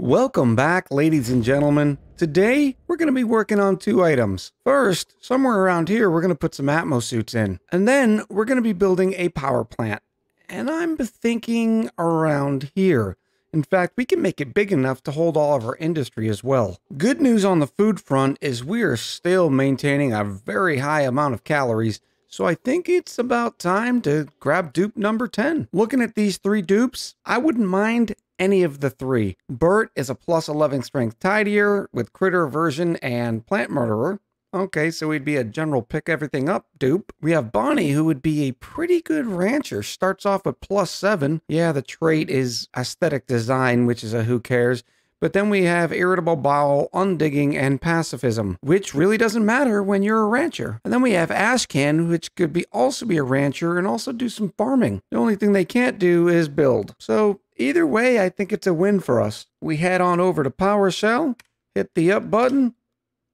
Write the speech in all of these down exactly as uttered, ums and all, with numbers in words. Welcome back, ladies and gentlemen. Today, we're going to be working on two items. First, somewhere around here, we're going to put some Atmosuits in. And then, we're going to be building a power plant. And I'm thinking around here. In fact, we can make it big enough to hold all of our industry as well. Good news on the food front is we are still maintaining a very high amount of calories, so I think it's about time to grab dupe number ten. Looking at these three dupes, I wouldn't mind any of the three. Bert is a plus eleven strength tidier with critter aversion and plant murderer. Okay, so he'd be a general pick everything up dupe. We have Bonnie, who would be a pretty good rancher. Starts off with plus seven. Yeah, the trait is aesthetic design, which is a who cares. But then we have irritable bowel, undigging, and pacifism, which really doesn't matter when you're a rancher. And then we have Ashcan, which could be also be a rancher and also do some farming. The only thing they can't do is build. So either way, I think it's a win for us. We head on over to PowerShell, hit the up button.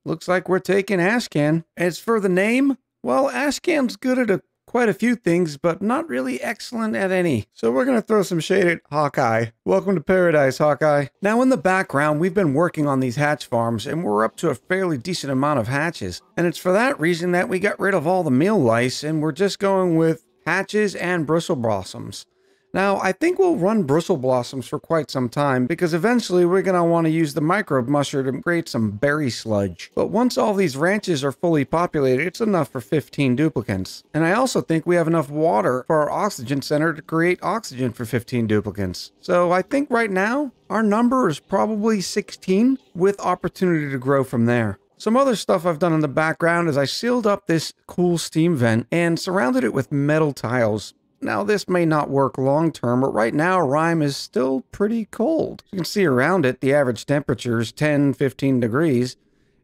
Looks like we're taking Ashcan. As for the name, well, Ashcan's good at a, quite a few things, but not really excellent at any. So we're going to throw some shade at Hawkeye. Welcome to paradise, Hawkeye. Now in the background, we've been working on these hatch farms, and we're up to a fairly decent amount of hatches. And it's for that reason that we got rid of all the meal lice, and we're just going with hatches and bristle blossoms. Now, I think we'll run bristle blossoms for quite some time, because eventually we're going to want to use the microbe musher to create some berry sludge. But once all these ranches are fully populated, it's enough for fifteen duplicants. And I also think we have enough water for our oxygen center to create oxygen for fifteen duplicants. So I think right now, our number is probably sixteen, with opportunity to grow from there. Some other stuff I've done in the background is I sealed up this cool steam vent and surrounded it with metal tiles. Now, this may not work long-term, but right now, Rime is still pretty cold. You can see around it, the average temperature is ten, fifteen degrees,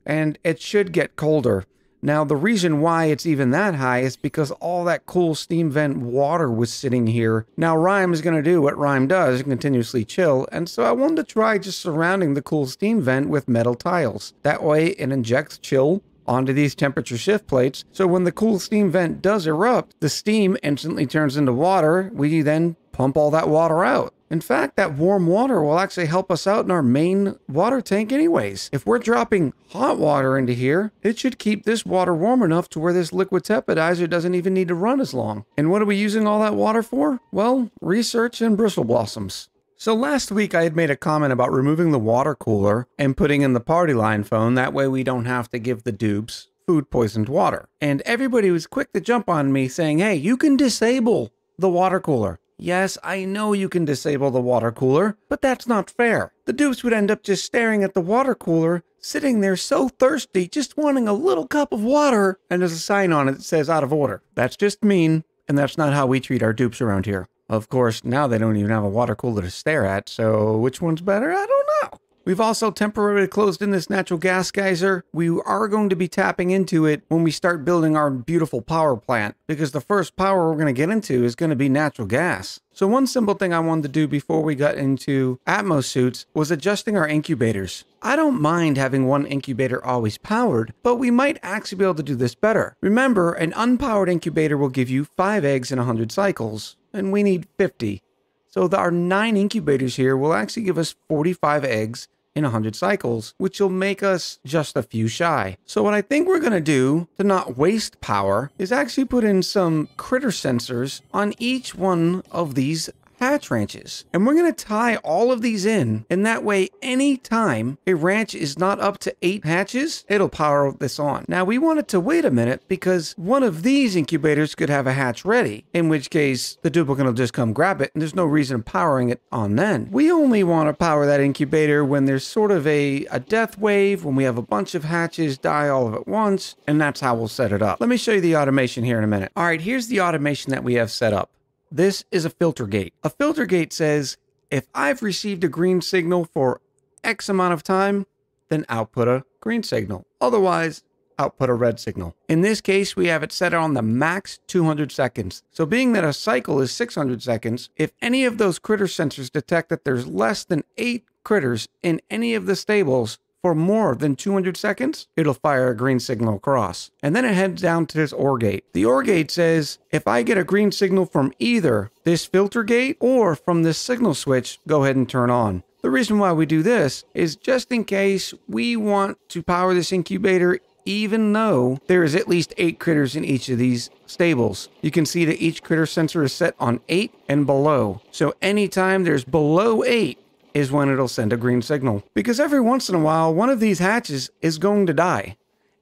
and it should get colder. Now, the reason why it's even that high is because all that cool steam vent water was sitting here. Now, Rime is going to do what Rime does, continuously chill, and so I wanted to try just surrounding the cool steam vent with metal tiles. That way, it injects chill onto these temperature shift plates, so when the cool steam vent does erupt, the steam instantly turns into water. We then pump all that water out. In fact, that warm water will actually help us out in our main water tank anyways. If we're dropping hot water into here, it should keep this water warm enough to where this liquid tepidizer doesn't even need to run as long. And what are we using all that water for? Well, research and bristle blossoms. So last week I had made a comment about removing the water cooler and putting in the party line phone. That way we don't have to give the dupes food poisoned water. And everybody was quick to jump on me saying, hey, you can disable the water cooler. Yes, I know you can disable the water cooler, but that's not fair. The dupes would end up just staring at the water cooler, sitting there so thirsty, just wanting a little cup of water. And there's a sign on it that says out of order. That's just mean, and that's not how we treat our dupes around here. Of course, now they don't even have a water cooler to stare at, so which one's better? I don't know. We've also temporarily closed in this natural gas geyser. We are going to be tapping into it when we start building our beautiful power plant, because the first power we're going to get into is going to be natural gas. So one simple thing I wanted to do before we got into Atmosuits was adjusting our incubators. I don't mind having one incubator always powered, but we might actually be able to do this better. Remember, an unpowered incubator will give you five eggs in one hundred cycles, and we need fifty. So our nine incubators here will actually give us forty-five eggs in one hundred cycles, which will make us just a few shy. So what I think we're going to do to not waste power is actually put in some critter sensors on each one of these hatch ranches. And we're going to tie all of these in, and that way any time a ranch is not up to eight hatches, it'll power this on. Now we wanted to wait a minute because one of these incubators could have a hatch ready, in which case the duplicate will just come grab it, and there's no reason powering it on then. We only want to power that incubator when there's sort of a, a death wave, when we have a bunch of hatches die all of at once, and that's how we'll set it up. Let me show you the automation here in a minute. All right, here's the automation that we have set up. This is a filter gate. A filter gate says, if I've received a green signal for X amount of time, then output a green signal. Otherwise, output a red signal. In this case, we have it set on the max two hundred seconds. So being that a cycle is six hundred seconds, if any of those critter sensors detect that there's less than eight critters in any of the stables for more than two hundred seconds, it'll fire a green signal across. And then it heads down to this O R gate. The O R gate says, if I get a green signal from either this filter gate or from this signal switch, go ahead and turn on. The reason why we do this is just in case we want to power this incubator even though there is at least eight critters in each of these stables. You can see that each critter sensor is set on eight and below. So anytime there's below eight is when it'll send a green signal. Because every once in a while, one of these hatches is going to die.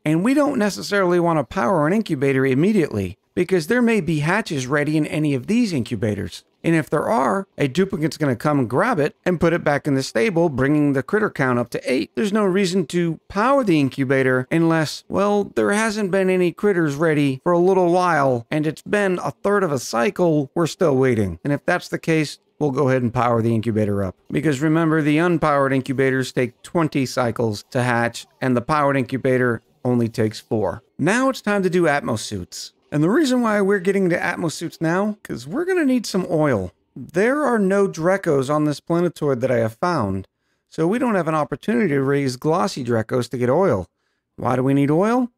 And we don't necessarily want to power an incubator immediately, because there may be hatches ready in any of these incubators. And if there are, a duplicate's going to come and grab it and put it back in the stable, bringing the critter count up to eight. There's no reason to power the incubator unless, well, there hasn't been any critters ready for a little while, and it's been a third of a cycle, we're still waiting. And if that's the case, we'll go ahead and power the incubator up. Because remember, the unpowered incubators take twenty cycles to hatch, and the powered incubator only takes four. Now it's time to do Atmosuits. And the reason why we're getting into Atmosuits now, because we're going to need some oil. There are no Drekos on this planetoid that I have found, so we don't have an opportunity to raise glossy Drekos to get oil. Why do we need oil?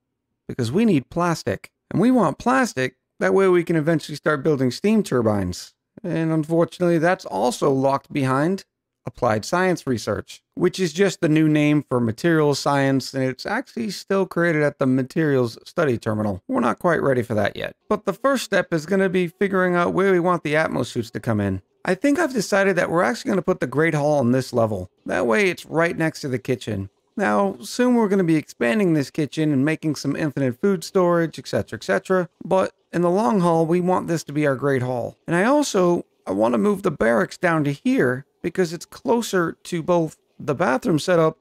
Because we need plastic. And we want plastic, that way we can eventually start building steam turbines. And unfortunately, that's also locked behind Applied Science Research, which is just the new name for materials science, and it's actually still created at the Materials Study Terminal. We're not quite ready for that yet. But the first step is going to be figuring out where we want the Atmosuits to come in. I think I've decided that we're actually going to put the Great Hall on this level. That way it's right next to the kitchen. Now, soon we're going to be expanding this kitchen and making some infinite food storage, et cetera, et cetera. But in the long haul, we want this to be our Great Hall. And I also I want to move the barracks down to here, because it's closer to both the bathroom setup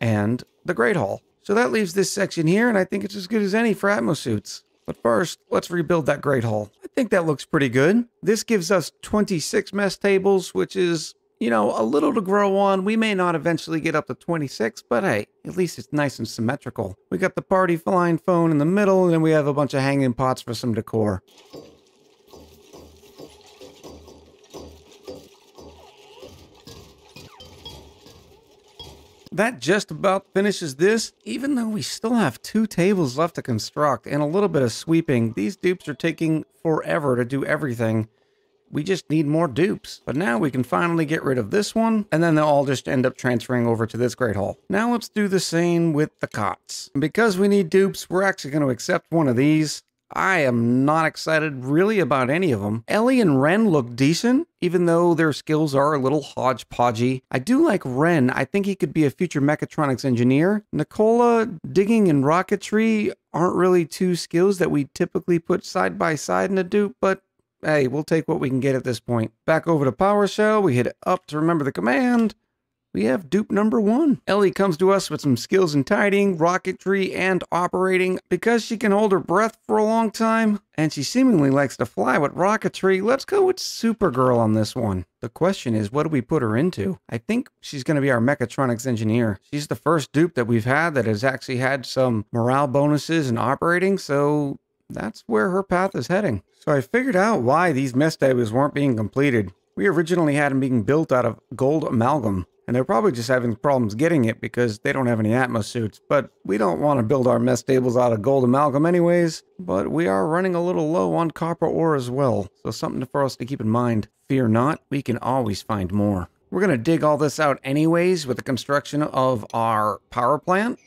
and the Great Hall. So that leaves this section here, and I think it's as good as any for Atmosuits. But first, let's rebuild that Great Hall. I think that looks pretty good. This gives us twenty-six mess tables, which is, you know, a little to grow on. We may not eventually get up to twenty-six, but hey, at least it's nice and symmetrical. We got the party flying phone in the middle, and then we have a bunch of hanging pots for some decor. That just about finishes this. Even though we still have two tables left to construct and a little bit of sweeping, these dupes are taking forever to do everything. We just need more dupes. But now we can finally get rid of this one, and then they'll all just end up transferring over to this Great Hall. Now let's do the same with the cots. And because we need dupes, we're actually going to accept one of these. I am not excited really about any of them. Ellie and Wren look decent, even though their skills are a little hodgepodgey. I do like Wren. I think he could be a future mechatronics engineer. Nicola, digging, and rocketry aren't really two skills that we typically put side by side in a dupe, but hey, we'll take what we can get at this point. Back over to PowerShell, we hit up to remember the command. We have dupe number one. Ellie comes to us with some skills in tidying, rocketry, and operating. Because she can hold her breath for a long time, and she seemingly likes to fly with rocketry, let's go with Supergirl on this one. The question is, what do we put her into? I think she's going to be our mechatronics engineer. She's the first dupe that we've had that has actually had some morale bonuses and operating, so that's where her path is heading. So I figured out why these mess tables weren't being completed. We originally had them being built out of gold amalgam. And they're probably just having problems getting it because they don't have any Atmosuits. But we don't want to build our mess tables out of gold amalgam anyways. But we are running a little low on copper ore as well. So something for us to keep in mind. Fear not, we can always find more. We're going to dig all this out anyways with the construction of our power plant.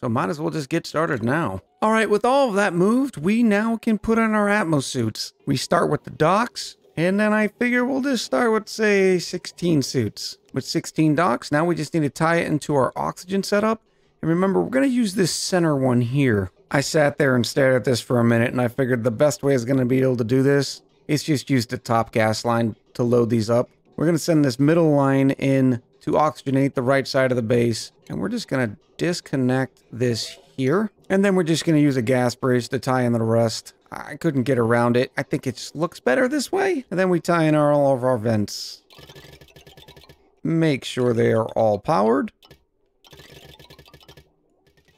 So might as well just get started now. All right, with all of that moved, we now can put on our Atmosuits. We start with the docks. And then I figure we'll just start with, say, sixteen suits. With sixteen docks, now we just need to tie it into our oxygen setup. And remember, we're going to use this center one here. I sat there and stared at this for a minute, and I figured the best way is going to be able to do this is just use the top gas line to load these up. We're going to send this middle line in to oxygenate the right side of the base. And we're just going to disconnect this here. And then we're just going to use a gas brace to tie in the rest. I couldn't get around it. I think it just looks better this way. And then we tie in our, all of our vents. Make sure they are all powered.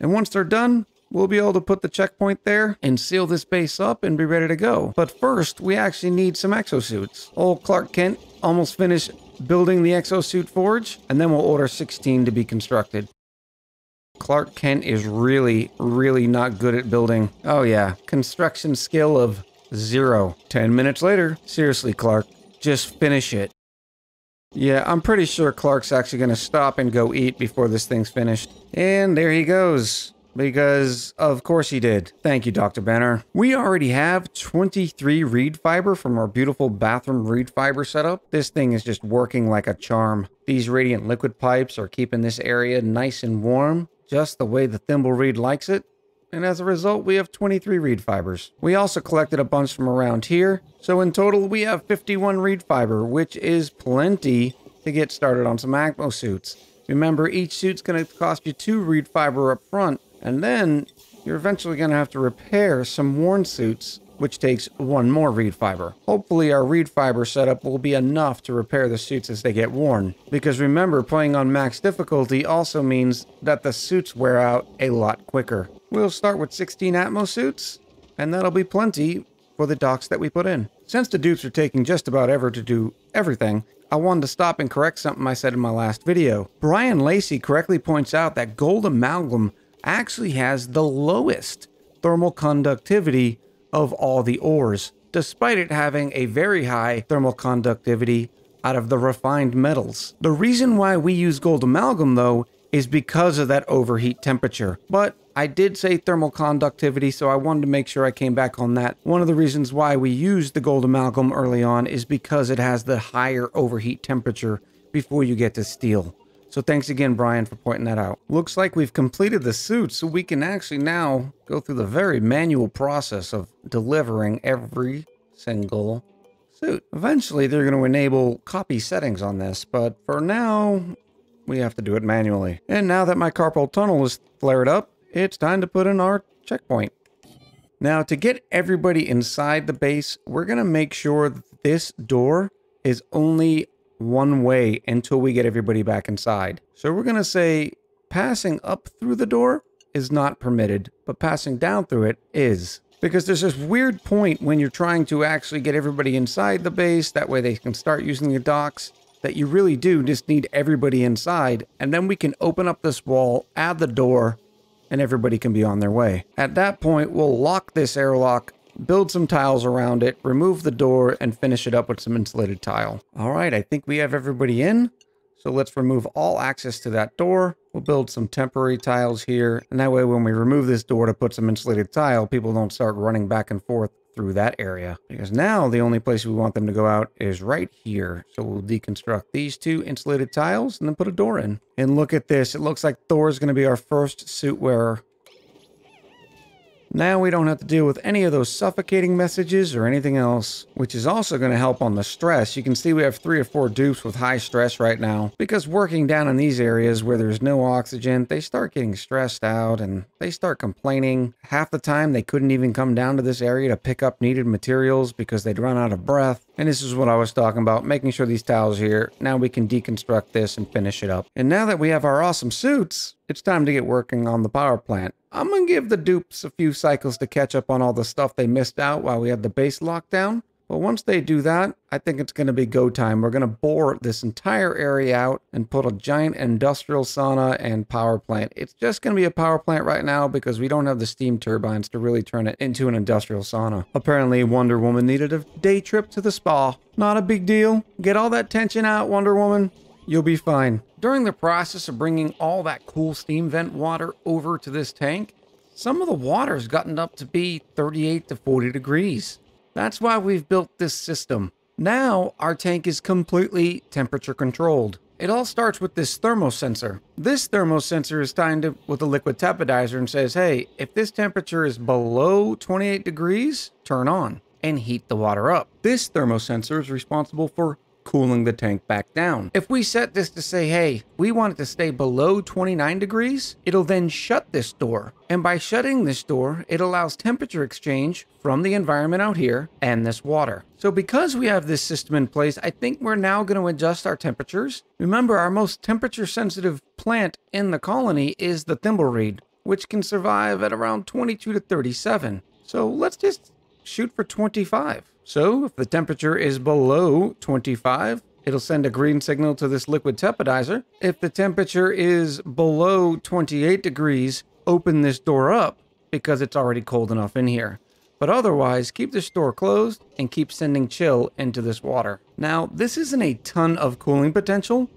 And once they're done, we'll be able to put the checkpoint there and seal this base up and be ready to go. But first, we actually need some exosuits. Old Clark Kent almost finished building the exosuit forge, and then we'll order sixteen to be constructed. Clark Kent is really, really not good at building. Oh yeah, construction skill of zero. Ten minutes later. Seriously, Clark, just finish it. Yeah, I'm pretty sure Clark's actually going to stop and go eat before this thing's finished. And there he goes. Because, of course he did. Thank you, Doctor Banner. We already have twenty-three reed fiber from our beautiful bathroom reed fiber setup. This thing is just working like a charm. These radiant liquid pipes are keeping this area nice and warm, just the way the thimble reed likes it. And as a result, we have twenty-three reed fibers. We also collected a bunch from around here. So in total, we have fifty-one reed fiber, which is plenty to get started on some Atmosuits. Remember, each suit's gonna cost you two reed fiber up front. And then, you're eventually going to have to repair some worn suits, which takes one more reed fiber. Hopefully our reed fiber setup will be enough to repair the suits as they get worn. Because remember, playing on max difficulty also means that the suits wear out a lot quicker. We'll start with sixteen Atmosuits, and that'll be plenty for the docks that we put in. Since the dupes are taking just about ever to do everything, I wanted to stop and correct something I said in my last video. Brian Lacey correctly points out that gold amalgam actually has the lowest thermal conductivity of all the ores, despite it having a very high thermal conductivity out of the refined metals. The reason why we use gold amalgam, though, is because of that overheat temperature. But I did say thermal conductivity, so I wanted to make sure I came back on that. One of the reasons why we used the gold amalgam early on is because it has the higher overheat temperature before you get to steel. So thanks again, Brian, for pointing that out. Looks like we've completed the suit, so we can actually now go through the very manual process of delivering every single suit. Eventually, they're going to enable copy settings on this, but for now, we have to do it manually. And now that my carpal tunnel is flared up, it's time to put in our checkpoint. Now, to get everybody inside the base, we're going to make sure that this door is only one way until we get everybody back inside. So we're gonna say passing up through the door is not permitted, but passing down through it is. Because there's this weird point when you're trying to actually get everybody inside the base, that way they can start using the docks, that you really do just need everybody inside, and then we can open up this wall, add the door, and everybody can be on their way. At that point, we'll lock this airlock, build some tiles around it, remove the door, and finish it up with some insulated tile. All right, I think we have everybody in. So let's remove all access to that door. We'll build some temporary tiles here. And that way, when we remove this door to put some insulated tile, people don't start running back and forth through that area. Because now the only place we want them to go out is right here. So we'll deconstruct these two insulated tiles and then put a door in. And look at this. It looks like Thor is going to be our first suit wearer. Now we don't have to deal with any of those suffocating messages or anything else, which is also going to help on the stress. You can see we have three or four dupes with high stress right now, because working down in these areas where there's no oxygen, they start getting stressed out and they start complaining. Half the time they couldn't even come down to this area to pick up needed materials because they'd run out of breath. And this is what I was talking about, making sure these tiles here. Now we can deconstruct this and finish it up. And now that we have our awesome suits, it's time to get working on the power plant. I'm going to give the dupes a few cycles to catch up on all the stuff they missed out while we had the base lockdown. But once they do that, I think it's going to be go time. We're going to bore this entire area out and put a giant industrial sauna and power plant. It's just going to be a power plant right now because we don't have the steam turbines to really turn it into an industrial sauna. Apparently, Wonder Woman needed a day trip to the spa. Not a big deal. Get all that tension out, Wonder Woman. You'll be fine. During the process of bringing all that cool steam vent water over to this tank, some of the water's gotten up to be thirty-eight to forty degrees. That's why we've built this system. Now, our tank is completely temperature controlled. It all starts with this thermosensor. This thermosensor is tied up with a liquid tepidizer and says, hey, if this temperature is below twenty-eight degrees, turn on and heat the water up. This thermosensor is responsible for cooling the tank back down. If we set this to say, hey, we want it to stay below twenty-nine degrees, it'll then shut this door. And by shutting this door, it allows temperature exchange from the environment out here and this water. So because we have this system in place, I think we're now going to adjust our temperatures. Remember, our most temperature sensitive plant in the colony is the thimble reed, which can survive at around twenty-two to thirty-seven. So let's just shoot for twenty-five. So if the temperature is below twenty-five, it'll send a green signal to this liquid tepidizer. If the temperature is below twenty-eight degrees, open this door up because it's already cold enough in here. But otherwise, keep this door closed and keep sending chill into this water. Now, this isn't a ton of cooling potential,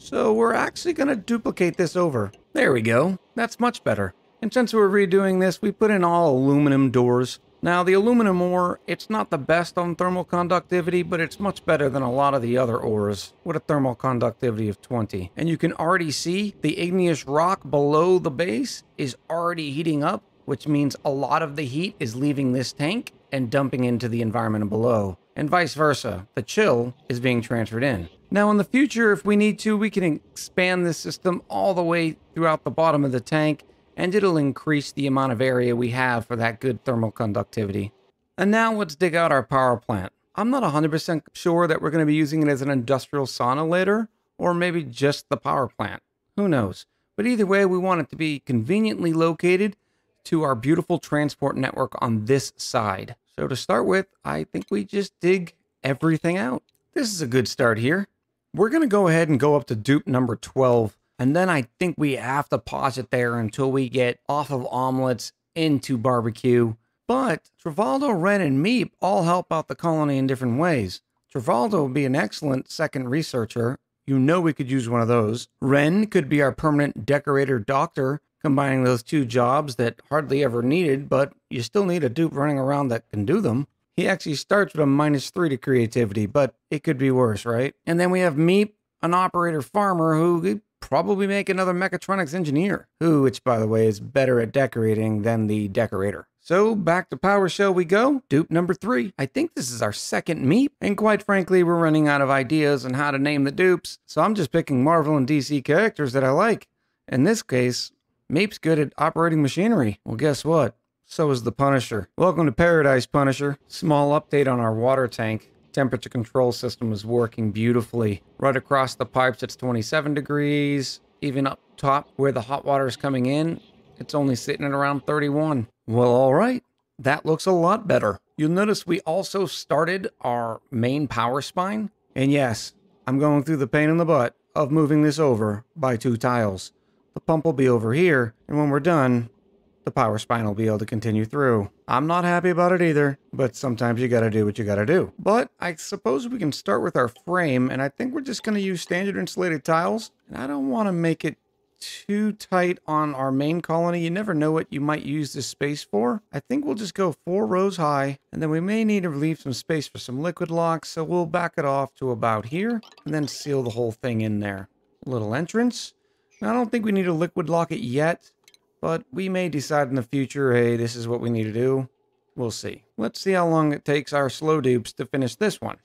so we're actually going to duplicate this over. There we go. That's much better. And since we're redoing this, we put in all aluminum doors. Now, the aluminum ore, it's not the best on thermal conductivity, but it's much better than a lot of the other ores with a thermal conductivity of twenty. And you can already see the igneous rock below the base is already heating up, which means a lot of the heat is leaving this tank and dumping into the environment below. And vice versa, the chill is being transferred in. Now, in the future, if we need to, we can expand this system all the way throughout the bottom of the tank, and it'll increase the amount of area we have for that good thermal conductivity. And now let's dig out our power plant. I'm not one hundred percent sure that we're going to be using it as an industrial sauna later, or maybe just the power plant. Who knows? But either way, we want it to be conveniently located to our beautiful transport network on this side. So to start with, I think we just dig everything out. This is a good start here. We're going to go ahead and go up to dupe number twelve. And then I think we have to pause it there until we get off of omelets into barbecue. But Travaldo, Wren, and Meep all help out the colony in different ways. Travaldo would be an excellent second researcher. You know we could use one of those. Wren could be our permanent decorator doctor, combining those two jobs that hardly ever needed, but you still need a dupe running around that can do them. He actually starts with a minus three to creativity, but it could be worse, right? And then we have Meep, an operator farmer who probably make another mechatronics engineer, who, which by the way, is better at decorating than the decorator. So back to PowerShell we go, dupe number three. I think this is our second Meep, and quite frankly, we're running out of ideas on how to name the dupes, so I'm just picking Marvel and D C characters that I like. In this case, Meep's good at operating machinery. Well, guess what? So is the Punisher. Welcome to paradise, Punisher. Small update on our water tank. Temperature control system is working beautifully. Right across the pipes, it's twenty-seven degrees. Even up top where the hot water is coming in, it's only sitting at around thirty-one. Well, all right. That looks a lot better. You'll notice we also started our main power spine. And yes, I'm going through the pain in the butt of moving this over by two tiles. The pump will be over here, and when we're done, the power spine will be able to continue through. I'm not happy about it either, but sometimes you gotta do what you gotta do. But I suppose we can start with our frame, and I think we're just gonna use standard insulated tiles. And I don't wanna make it too tight on our main colony. You never know what you might use this space for. I think we'll just go four rows high, and then we may need to leave some space for some liquid locks, so we'll back it off to about here, and then seal the whole thing in there. A little entrance. Now, I don't think we need a liquid locket yet, but we may decide in the future, hey, this is what we need to do. We'll see. Let's see how long it takes our slow dupes to finish this one.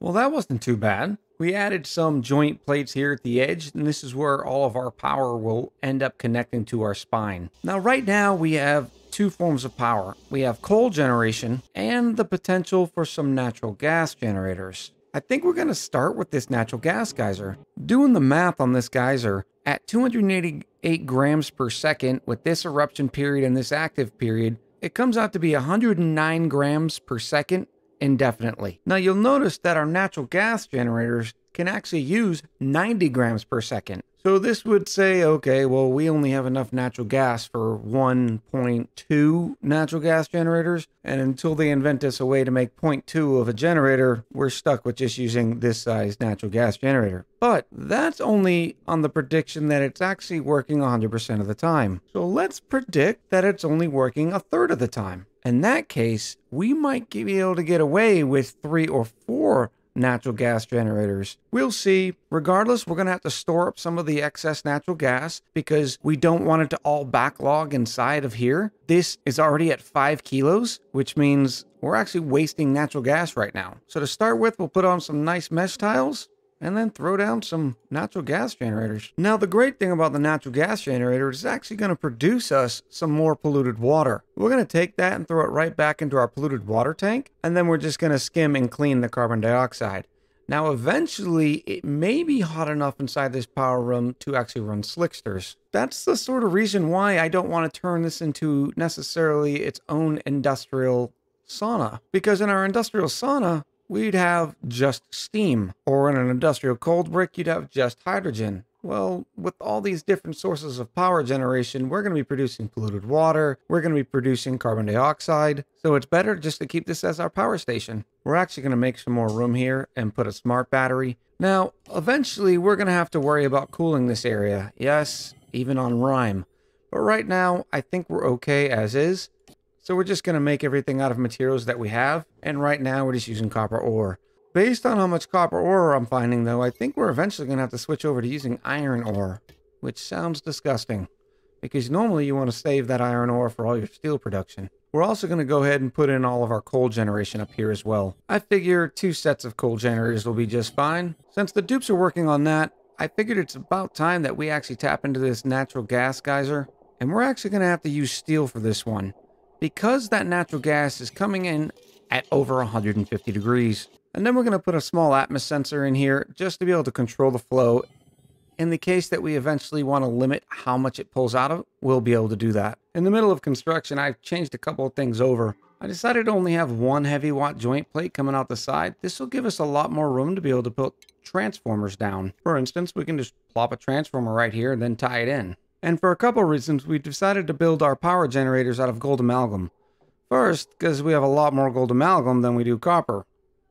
Well, that wasn't too bad. We added some joint plates here at the edge, and this is where all of our power will end up connecting to our spine. Now, right now we have two forms of power. We have coal generation and the potential for some natural gas generators. I think we're going to start with this natural gas geyser. Doing the math on this geyser, at two hundred eighty-eight grams per second with this eruption period and this active period, it comes out to be one hundred nine grams per second indefinitely. Now you'll notice that our natural gas generators can actually use ninety grams per second. So this would say, okay, well, we only have enough natural gas for one point two natural gas generators. And until they invent us a way to make zero point two of a generator, we're stuck with just using this size natural gas generator. But that's only on the prediction that it's actually working one hundred percent of the time. So let's predict that it's only working a third of the time. In that case, we might be able to get away with three or four natural gas generators. We'll see. Regardless, we're going to have to store up some of the excess natural gas because we don't want it to all backlog inside of here. This is already at five kilos, which means we're actually wasting natural gas right now. So to start with, we'll put on some nice mesh tiles and then throw down some natural gas generators. Now, the great thing about the natural gas generator is it's actually going to produce us some more polluted water. We're going to take that and throw it right back into our polluted water tank, and then we're just going to skim and clean the carbon dioxide. Now, eventually, it may be hot enough inside this power room to actually run slicksters. That's the sort of reason why I don't want to turn this into necessarily its own industrial sauna, because in our industrial sauna, we'd have just steam, or in an industrial cold brick, you'd have just hydrogen. well, with all these different sources of power generation, we're going to be producing polluted water. We're going to be producing carbon dioxide. So it's better just to keep this as our power station. We're actually going to make some more room here and put a smart battery. Now, eventually, we're going to have to worry about cooling this area. Yes, even on Rime. But right now, I think we're okay as is. So we're just going to make everything out of materials that we have. And right now, we're just using copper ore. Based on how much copper ore I'm finding, though, I think we're eventually going to have to switch over to using iron ore, which sounds disgusting, because normally you want to save that iron ore for all your steel production. We're also going to go ahead and put in all of our coal generation up here as well. I figure two sets of coal generators will be just fine. Since the dupes are working on that, I figured it's about time that we actually tap into this natural gas geyser, and we're actually going to have to use steel for this one, because that natural gas is coming in at over one hundred fifty degrees. And then we're going to put a small atmos sensor in here just to be able to control the flow. In the case that we eventually want to limit how much it pulls out of, we'll be able to do that. In the middle of construction, I've changed a couple of things over. I decided to only have one heavy watt joint plate coming out the side. This will give us a lot more room to be able to put transformers down. For instance, we can just plop a transformer right here and then tie it in. And for a couple of reasons, we decided to build our power generators out of gold amalgam. First, because we have a lot more gold amalgam than we do copper.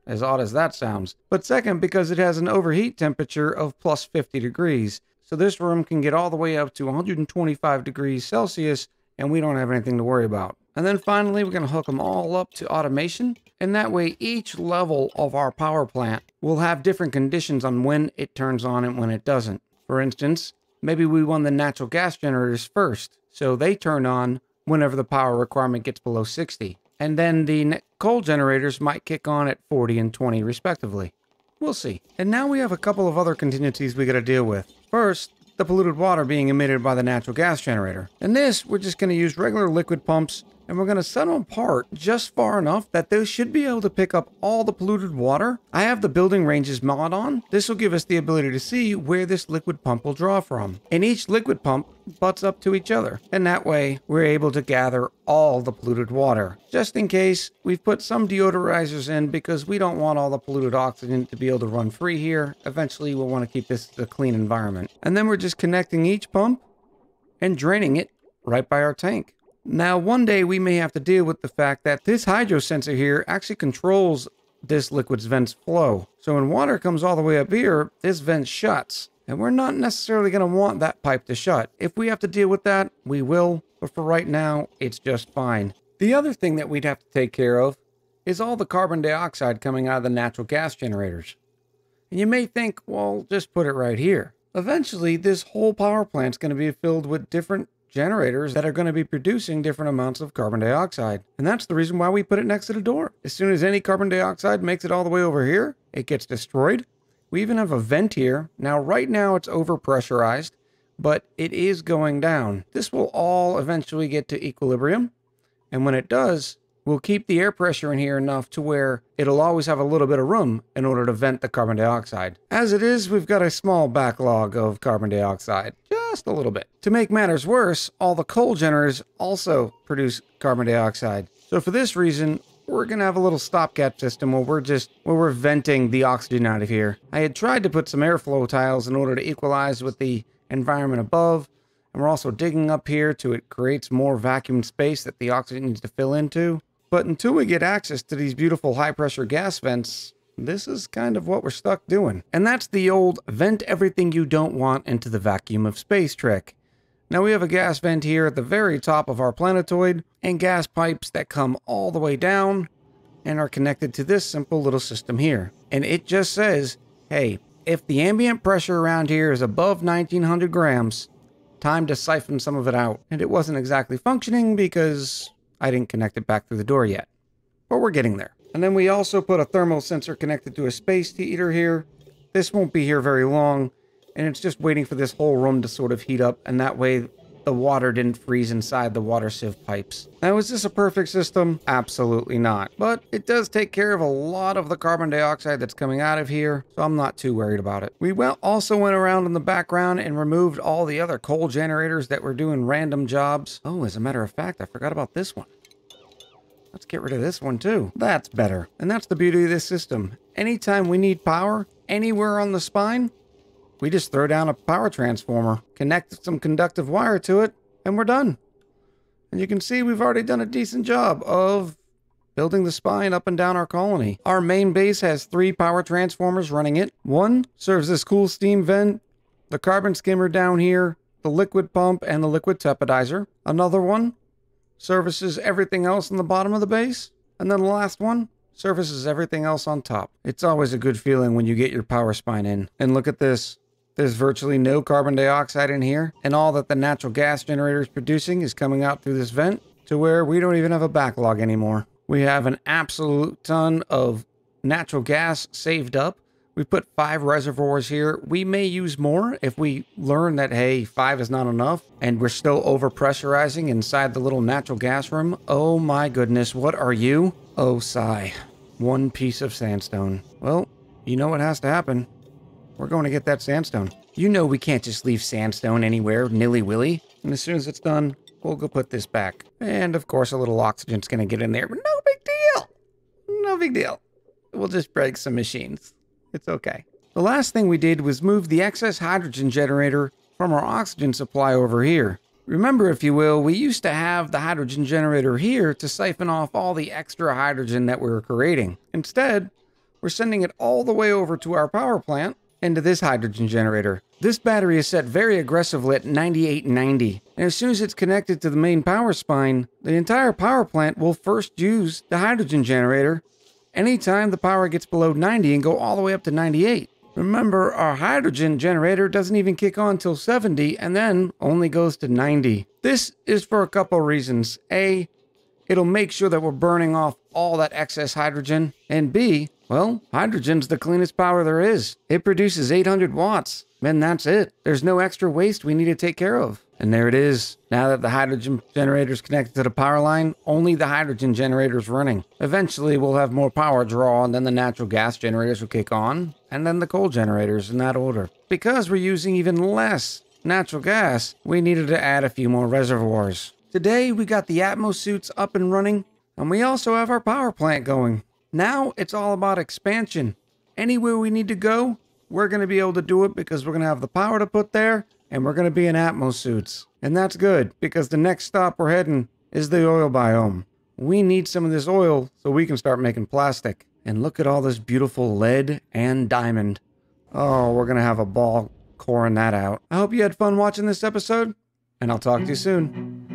As odd as that sounds. But second, because it has an overheat temperature of plus fifty degrees. So this room can get all the way up to one hundred twenty-five degrees Celsius, and we don't have anything to worry about. And then finally, we're going to hook them all up to automation. And that way, each level of our power plant will have different conditions on when it turns on and when it doesn't. For instance, maybe we run the natural gas generators first. So they turn on whenever the power requirement gets below sixty. And then the coal generators might kick on at forty and twenty respectively. We'll see. And now we have a couple of other contingencies we got to deal with. First, the polluted water being emitted by the natural gas generator. And this, we're just going to use regular liquid pumps, and we're going to set them apart just far enough that they should be able to pick up all the polluted water. I have the building ranges mod on. This will give us the ability to see where this liquid pump will draw from. And each liquid pump butts up to each other. And that way, we're able to gather all the polluted water. Just in case, we've put some deodorizers in because we don't want all the polluted oxygen to be able to run free here. Eventually, we'll want to keep this a clean environment. And then we're just connecting each pump and draining it right by our tank. Now, one day we may have to deal with the fact that this hydro sensor here actually controls this liquid's vent's flow. So when water comes all the way up here, this vent shuts. And we're not necessarily going to want that pipe to shut. If we have to deal with that, we will. But for right now, it's just fine. The other thing that we'd have to take care of is all the carbon dioxide coming out of the natural gas generators. And you may think, well, just put it right here. Eventually, this whole power plant's going to be filled with different generators that are going to be producing different amounts of carbon dioxide. And that's the reason why we put it next to the door. As soon as any carbon dioxide makes it all the way over here, it gets destroyed. We even have a vent here. Now, right now it's over pressurized, but it is going down. This will all eventually get to equilibrium. And when it does, we'll keep the air pressure in here enough to where it'll always have a little bit of room in order to vent the carbon dioxide. As it is, we've got a small backlog of carbon dioxide. Just a little bit. To make matters worse, all the coal generators also produce carbon dioxide. So for this reason, we're going to have a little stopgap system where we're just, where we're venting the oxygen out of here. I had tried to put some airflow tiles in order to equalize with the environment above. And we're also digging up here to it creates more vacuum space that the oxygen needs to fill into. But until we get access to these beautiful high pressure gas vents, this is kind of what we're stuck doing. And that's the old vent everything you don't want into the vacuum of space trick. Now we have a gas vent here at the very top of our planetoid and gas pipes that come all the way down and are connected to this simple little system here. And it just says, hey, if the ambient pressure around here is above nineteen hundred grams, time to siphon some of it out. And it wasn't exactly functioning because I didn't connect it back through the door yet, but we're getting there. And then we also put a thermal sensor connected to a space heater here. This won't be here very long, and it's just waiting for this whole room to sort of heat up, and that way the water didn't freeze inside the water sieve pipes. Now, is this a perfect system? Absolutely not. But it does take care of a lot of the carbon dioxide that's coming out of here, so I'm not too worried about it. We also went around in the background and removed all the other coal generators that were doing random jobs. Oh, as a matter of fact, I forgot about this one. Let's get rid of this one too. That's better. And that's the beauty of this system. Anytime we need power, anywhere on the spine, We just throw down a power transformer, connect some conductive wire to it, and we're done. And you can see we've already done a decent job of building the spine up and down our colony. Our main base has three power transformers running it. One serves this cool steam vent, the carbon skimmer down here, the liquid pump, and the liquid tepidizer. Another one services everything else in the bottom of the base. And then the last one services everything else on top. It's always a good feeling when you get your power spine in. And look at this. There's virtually no carbon dioxide in here. And all that the natural gas generator is producing is coming out through this vent to where we don't even have a backlog anymore. We have an absolute ton of natural gas saved up. We put five reservoirs here. We may use more if we learn that, hey, five is not enough and we're still over pressurizing inside the little natural gas room. Oh my goodness, what are you? Oh, sigh. One piece of sandstone. Well, you know what has to happen. We're going to get that sandstone. You know we can't just leave sandstone anywhere nilly-willy. And as soon as it's done, we'll go put this back. And of course, a little oxygen's going to get in there, but no big deal. No big deal. We'll just break some machines. It's okay. The last thing we did was move the excess hydrogen generator from our oxygen supply over here. Remember, if you will, we used to have the hydrogen generator here to siphon off all the extra hydrogen that we were creating. Instead, we're sending it all the way over to our power plant and to this hydrogen generator. This battery is set very aggressively at ninety-eight ninety, and as soon as it's connected to the main power spine, the entire power plant will first use the hydrogen generator anytime the power gets below ninety and go all the way up to ninety-eight. Remember, our hydrogen generator doesn't even kick on till seventy and then only goes to ninety. This is for a couple reasons. A, it'll make sure that we're burning off all that excess hydrogen. And B, well, hydrogen's the cleanest power there is. It produces eight hundred watts. And that's it. There's no extra waste we need to take care of. And there it is. Now that the hydrogen generator is connected to the power line, only the hydrogen generator is running. Eventually, we'll have more power draw, and then the natural gas generators will kick on, and then the coal generators in that order. Because we're using even less natural gas, we needed to add a few more reservoirs. Today, we got the Atmosuits up and running, and we also have our power plant going. Now, it's all about expansion. Anywhere we need to go, we're going to be able to do it because we're going to have the power to put there, and we're going to be in Atmosuits. And that's good, because the next stop we're heading is the oil biome. We need some of this oil so we can start making plastic. And look at all this beautiful lead and diamond. Oh, we're going to have a ball coring that out. I hope you had fun watching this episode, and I'll talk to you soon.